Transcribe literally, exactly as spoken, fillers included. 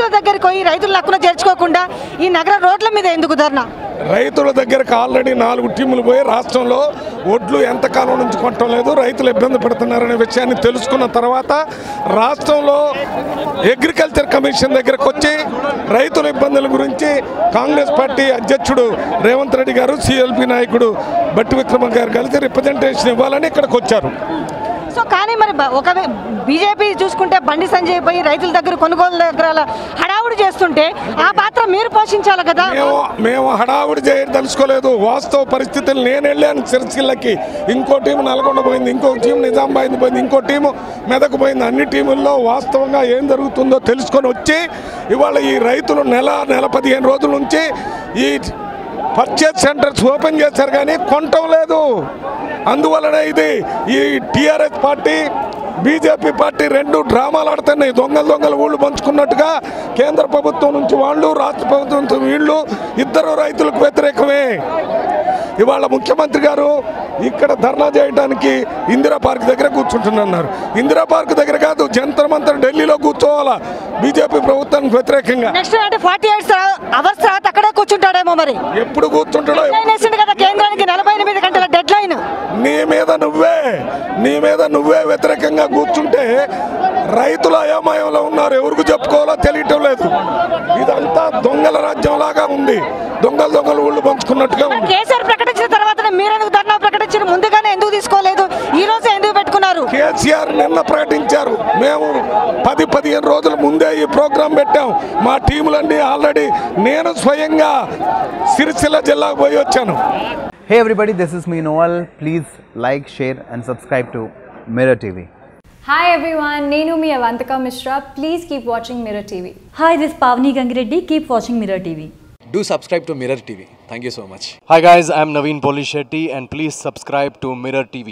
రైతుల దగ్గరికి పోయి రైతుల హక్కును చేర్చుకోకుండా ఈ నగర రోడ్ల మీద ఎందుకు ధర్నా? రైతుల దగ్గరకు ఆల్రెడీ నాలుగు టీములు పోయి రాష్ట్రంలో ఒడ్లు ఎంతకాలం నుంచి కొనటం లేదు, రైతులు ఇబ్బంది పడుతున్నారనే విషయాన్ని తెలుసుకున్న తర్వాత రాష్ట్రంలో అగ్రికల్చర్ కమిషన్ దగ్గరకు వచ్చి రైతుల ఇబ్బందుల గురించి కాంగ్రెస్ పార్టీ అధ్యక్షుడు రేవంత్ రెడ్డి గారు, సిఎల్పి నాయకుడు బట్టి విక్రమ గారు కలిసి రిప్రజెంటేషన్ ఇవ్వాలని ఇక్కడికి వచ్చారు. సో కానీ మరి ఒక బీజేపీ చూసుకుంటే బండి సంజయ్ పోయి రైతుల దగ్గర కొనుగోలు దగ్గర హడావుడి చేస్తుంటే ఆ పాత్ర మీరు పోషించాలి కదా. మేము హడావుడి చేయడం తెలుసుకోలేదు, వాస్తవ పరిస్థితులు. నేను వెళ్ళాను సిరిసిల్లకి, ఇంకో టీం నల్గొండ పోయింది, ఇంకో టీం నిజామాబాద్ పోయింది, ఇంకో టీము మెదక్ పోయింది. అన్ని టీముల్లో వాస్తవంగా ఏం జరుగుతుందో తెలుసుకొని వచ్చి ఇవాళ ఈ రైతులు నెల నెల పదిహేను రోజుల నుంచి ఈ పర్చేజ్ సెంటర్స్ ఓపెన్ చేశారు కానీ కొనటం లేదు. అందువలన ఇది ఈ టీఆర్ఎస్ పార్టీ బీజేపీ పార్టీ రెండు డ్రామాలు ఆడుతున్నాయి. దొంగలు దొంగలు ఊళ్ళు పంచుకున్నట్టుగా కేంద్ర ప్రభుత్వం నుంచి వాళ్ళు, రాష్ట్ర ప్రభుత్వం నుంచి వీళ్ళు, ఇద్దరు రైతులకు వ్యతిరేకమే. ఇవాళ ముఖ్యమంత్రి గారు ఇక్కడ ధర్నా చేయడానికి ఇందిరా పార్క్ దగ్గర కూర్చుంటున్నారు. ఇందిరా పార్క్ దగ్గర కాదు, జంతర్ మంతర్ ఢిల్లీలో కూర్చోవాలా బీజేపీ ప్రభుత్వానికి వ్యతిరేకంగా. ఎప్పుడు కూర్చుంటాడో నీ మీద నువ్వే నీ మీద నువ్వే వ్యతిరేకంగా కూర్చుంటే రైతుల అయోమయంలో ఉన్నారు, ఎవరికి చెప్పుకోవాలో తెలియటం లేదు. ఇదంతా దొంగల రాజ్యం లాగా ఉంది, దొంగలు దొంగలు ఊళ్ళు పంచుకున్నట్టుగా ఉంది. కేసీఆర్ ప్రకటించిన తర్వాత మీరెందుకు ధర్నా ప్రకటించిన ముందుగానే ఎందుకు తీసుకోలేదు, ఈ రోజు ఎందుకు పెట్టుకున్నారు? కేసీఆర్ నిన్న ప్రకటించారు, మేము పది పదిహేను రోజుల ముందే ఈ ప్రోగ్రాం పెట్టాం. మా టీములన్నీ ఆల్రెడీ, నేను స్వయంగా సిరిసిల్ల జిల్లాకు పోయి వచ్చాను. Hey everybody, this is me Noel. Please like, share and subscribe to Mirror T V. Hi everyone, Nenu me Avantika Mishra. Please keep watching Mirror T V. Hi, this is Pavni Gangreddi. Keep watching Mirror T V. Do subscribe to Mirror T V. Thank you so much. Hi guys, I am Naveen Polisetty and please subscribe to Mirror T V.